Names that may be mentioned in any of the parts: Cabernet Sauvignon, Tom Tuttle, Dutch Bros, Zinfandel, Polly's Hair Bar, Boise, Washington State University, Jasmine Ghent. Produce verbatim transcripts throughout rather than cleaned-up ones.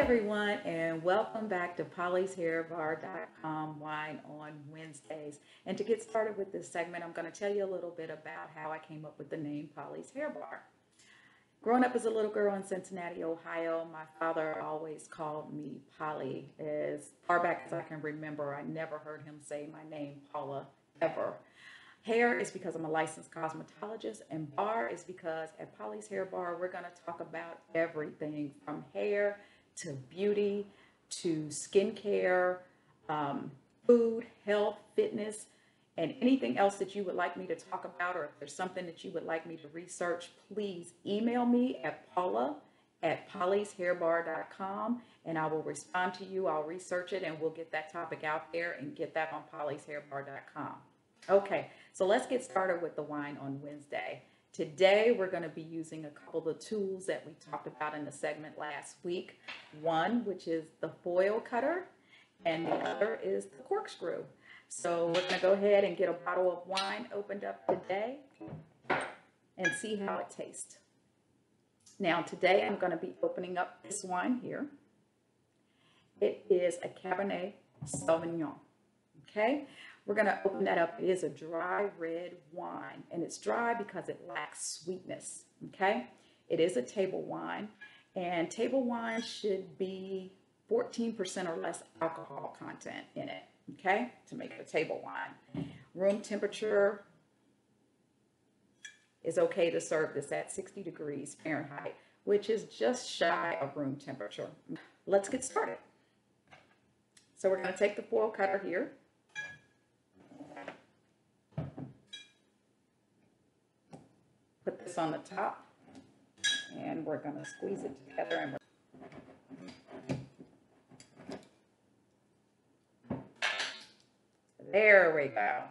Everyone, and welcome back to Polly's Hair Bar dot com Wine on Wednesdays. And to get started with this segment, I'm going to tell you a little bit about how I came up with the name Polly's Hair Bar. Growing up as a little girl in Cincinnati, Ohio, my father always called me Polly. As far back as I can remember, I never heard him say my name, Paula, ever. Hair is because I'm a licensed cosmetologist, and bar is because at Polly's Hair Bar, we're going to talk about everything from hair to beauty, to skincare, um, food, health, fitness, and anything else that you would like me to talk about, or if there's something that you would like me to research, please email me at paula at pollys hair bar dot com and I will respond to you. I'll research it and we'll get that topic out there and get that on pollys hair bar dot com. Okay, so let's get started with the wine on Wednesday. Today, we're going to be using a couple of the tools that we talked about in the segment last week. One, which is the foil cutter, and the other is the corkscrew. So we're going to go ahead and get a bottle of wine opened up today and see how it tastes. Now, today, I'm going to be opening up this wine here. It is a Cabernet Sauvignon, okay? We're going to open that up. It is a dry red wine, and it's dry because it lacks sweetness, okay? It is a table wine, and table wine should be fourteen percent or less alcohol content in it, okay, to make it a table wine. Room temperature is okay to serve this at sixty degrees Fahrenheit, which is just shy of room temperature. Let's get started. So we're going to take the foil cutter here. Put this on the top, and we're going to squeeze it together. And we're... There we go.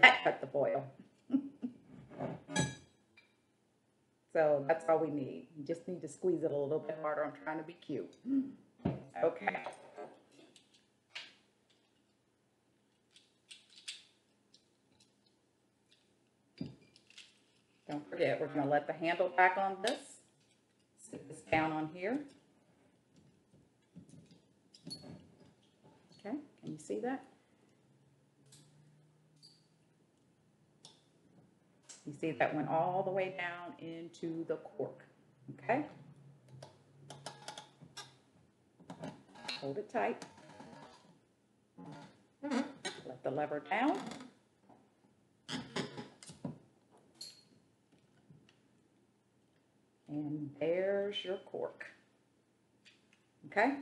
That cut the foil. So that's all we need. You just need to squeeze it a little bit harder. I'm trying to be cute. Okay. Don't forget, we're going to let the handle back on this, sit this down on here. Okay, can you see that? You see that went all the way down into the cork, okay? Hold it tight. Let the lever down. And there's your cork. Okay?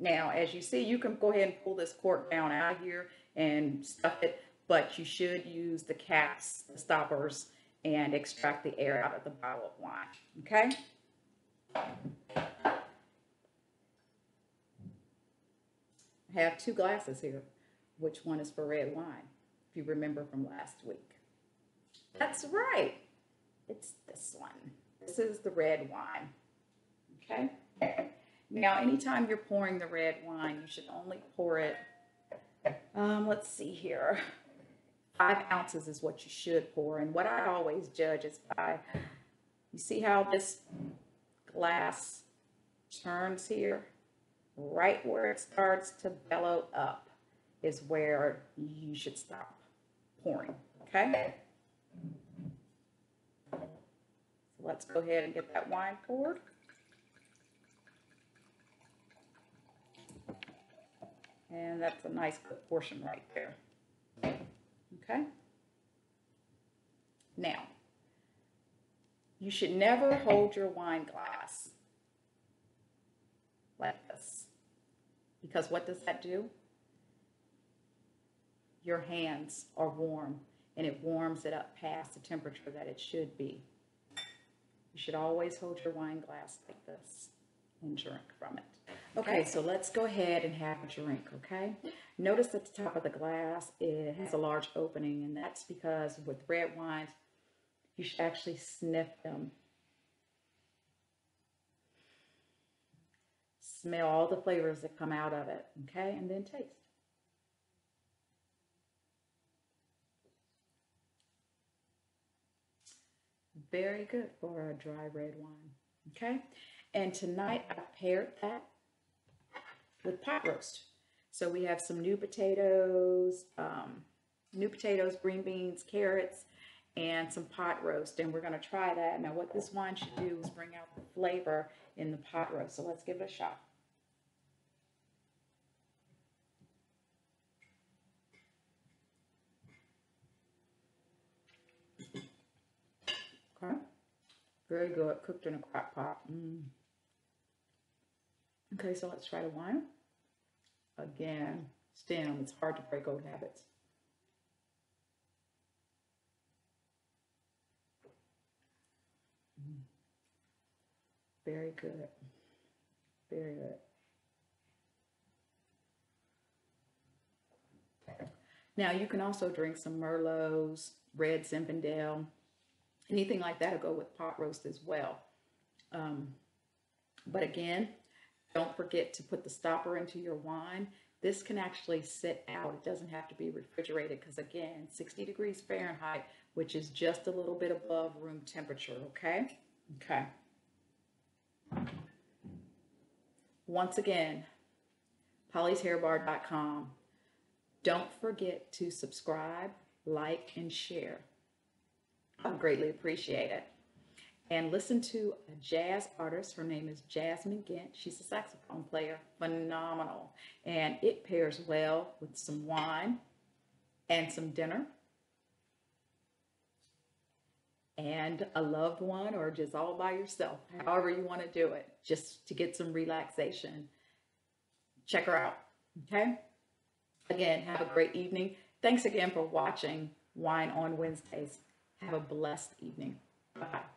Now, as you see, you can go ahead and pull this cork down out of here and stuff it, but you should use the caps, the stoppers, and extract the air out of the bottle of wine. Okay? I have two glasses here. Which one is for red wine, if you remember from last week? That's right. It's this one. This is the red wine, okay? Now, anytime you're pouring the red wine, you should only pour it, um, let's see here, five ounces is what you should pour. And what I always judge is by, you see how this glass turns here? Right where it starts to bellow up is where you should stop pouring, okay? Let's go ahead and get that wine poured. And that's a nice good portion right there. Okay? Now, you should never hold your wine glass like this. Because what does that do? Your hands are warm, and it warms it up past the temperature that it should be. You should always hold your wine glass like this and drink from it. Okay, so let's go ahead and have a drink, okay? Notice at the top of the glass, it has a large opening, and that's because with red wines, you should actually sniff them. Smell all the flavors that come out of it, okay? And then taste. very good for a dry red wine, okay? And tonight I paired that with pot roast. So we have some new potatoes, um, new potatoes, green beans, carrots, and some pot roast, and we're gonna try that. Now what this wine should do is bring out the flavor in the pot roast, so let's give it a shot. Okay, very good, cooked in a crock pot. Mm. Okay, so let's try the wine. Again, stem, it's hard to break old habits. Very good. Very good. Now you can also drink some Merlots, Red Zinfandel, anything like that will go with pot roast as well. Um, but again, don't forget to put the stopper into your wine. This can actually sit out. It doesn't have to be refrigerated because again, sixty degrees Fahrenheit, which is just a little bit above room temperature, okay? Okay. Once again, Polly's Hair Bar dot com. Don't forget to subscribe, like, and share. I greatly appreciate it. And listen to a jazz artist. Her name is Jasmine Ghent. She's a saxophone player. Phenomenal. And it pairs well with some wine and some dinner. And a loved one, or just all by yourself, however you want to do it, just to get some relaxation. Check her out, okay? Again, have a great evening. Thanks again for watching Wine on Wednesdays. Have a blessed evening. Bye-bye.